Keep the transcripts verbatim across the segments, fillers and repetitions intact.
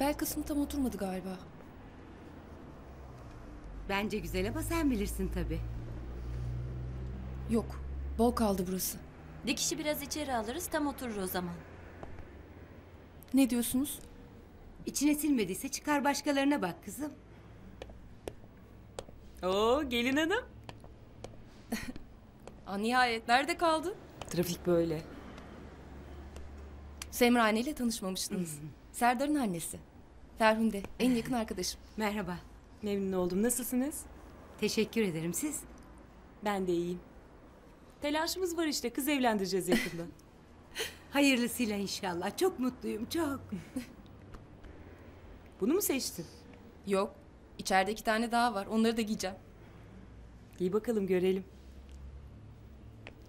Bel kısmı tam oturmadı galiba. Bence güzel ama sen bilirsin tabii. Yok, bol kaldı burası. Dikişi biraz içeri alırız, tam oturur o zaman. Ne diyorsunuz? İçine silmediyse çıkar başkalarına bak kızım. Oo, gelin hanım. Aa, nihayet nerede kaldın? Trafik böyle. Semra anneyle tanışmamıştınız. Serdar'ın annesi. Ferhunde, en yakın arkadaşım. Merhaba. Memnun oldum. Nasılsınız? Teşekkür ederim. Siz? Ben de iyiyim. Telaşımız var işte. Kız evlendireceğiz yakında. Hayırlısıyla inşallah. Çok mutluyum. Çok. Bunu mu seçtin? Yok. İçeride iki tane daha var. Onları da giyeceğim. Giy bakalım görelim.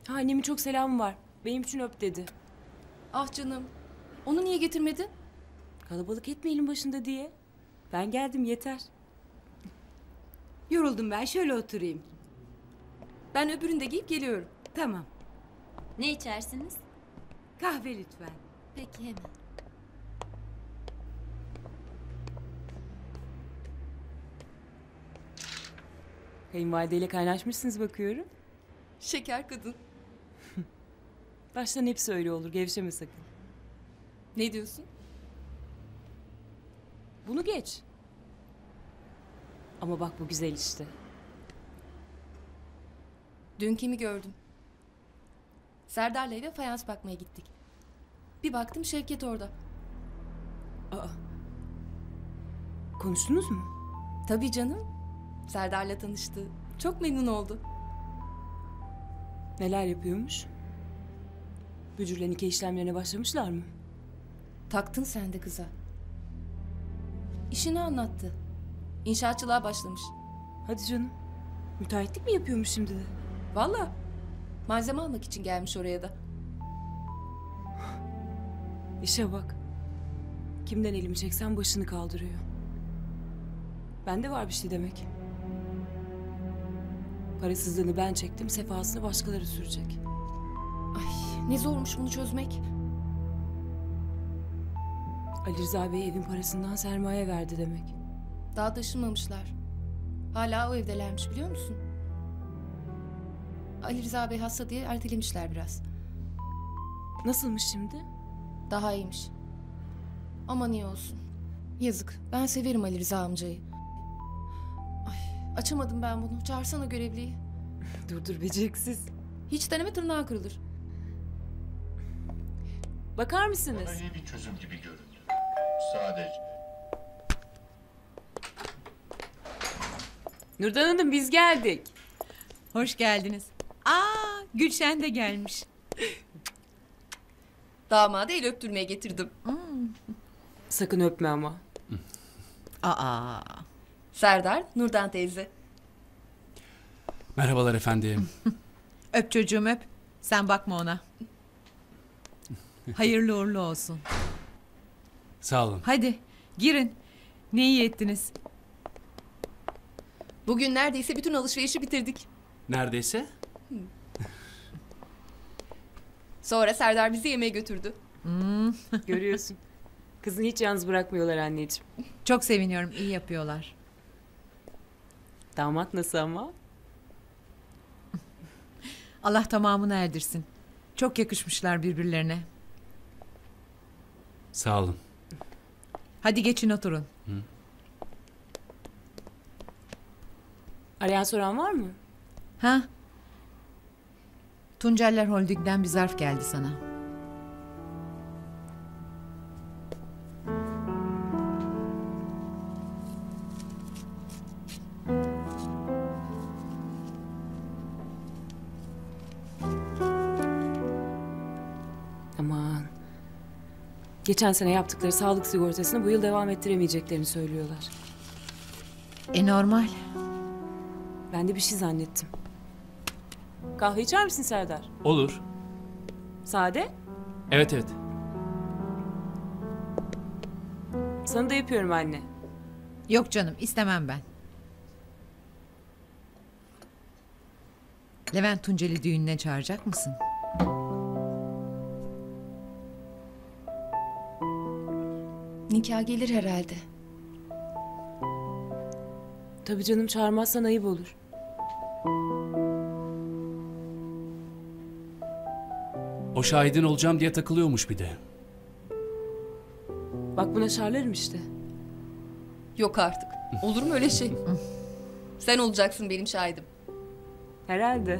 Ha, annemin çok selamı var. Benim için öp dedi. Ah canım. Onu niye getirmedin? Kalabalık etmeyelim başında diye. Ben geldim yeter. Yoruldum ben. Şöyle oturayım. Ben öbürünü de giyip geliyorum. Tamam. Ne içersiniz? Kahve lütfen. Peki hemen. Kayınvalideyle kaynaşmışsınız bakıyorum. Şeker kadın. Baştan hepsi öyle olur. Gevşeme sakın. Ne diyorsun? Bunu geç. Ama bak bu güzel işte. Dün kimi gördüm? Serdar'la eve fayans bakmaya gittik. Bir baktım Şevket orada. Aa. Konuştunuz mu? Tabii canım. Serdar'la tanıştı. Çok memnun oldu. Neler yapıyormuş? Bücürle nikah işlemlerine başlamışlar mı? Taktın sen de kıza. İşini anlattı. İnşaatçılığa başlamış. Hadi canım. Müteahhitlik mi yapıyormuş şimdi de? Vallahi malzeme almak için gelmiş oraya da. İşe bak. Kimden elimi çeksen başını kaldırıyor. Bende var bir şey demek. Parasızlığını ben çektim, sefasını başkaları sürecek. Ay ne zormuş bunu çözmek. Ali Rıza Bey evin parasından sermaye verdi demek. Daha taşınmamışlar. Hala o evdelermiş biliyor musun? Ali Rıza Bey hasta diye ertelemişler biraz. Nasılmış şimdi? Daha iyiymiş. Aman iyi olsun. Yazık. Ben severim Ali Rıza amcayı. Ay, açamadım ben bunu. Çağırsana görevliyi. Dur dur beceriksiz. Hiç deneme tırnağı kırılır. Bakar mısınız? Bana iyi bir çözüm gibi göründü. Sadece. Nurdan Hanım biz geldik. Hoş geldiniz. Aa, Gülşen de gelmiş. Damadı el öptürmeye getirdim. Hmm. Sakın öpme ama. Aa. Serdar, Nurdan teyze. Merhabalar efendim. Öp çocuğum öp. Sen bakma ona. Hayırlı uğurlu olsun. Sağ olun. Hadi girin. Ne iyi ettiniz. Bugün neredeyse bütün alışverişi bitirdik. Neredeyse? Sonra Serdar bizi yemeğe götürdü. Hmm. Görüyorsun. Kızını hiç yalnız bırakmıyorlar anneciğim. Çok seviniyorum. İyi yapıyorlar. Damat nasıl ama? Allah tamamını erdirsin. Çok yakışmışlar birbirlerine. Sağ olun. Hadi geçin oturun. Hı. Arayan soran var mı? Ha? Tunceller Holding'den bir zarf geldi sana. Aman. Geçen sene yaptıkları sağlık sigortasını bu yıl devam ettiremeyeceklerini söylüyorlar. E normal. Ben de bir şey zannettim. Kahve içer misin Serdar? Olur. Sade? Evet evet. Sana da yapıyorum anne. Yok canım istemem ben. Levent Tunceli düğününe çağıracak mısın? nikah gelir herhalde. Tabii canım, çağırmazsan ayıp olur. O şahidin olacağım diye takılıyormuş bir de. Bak buna şarlarım işte. Yok artık. Olur mu öyle şey? Sen olacaksın benim şahidim. Herhalde.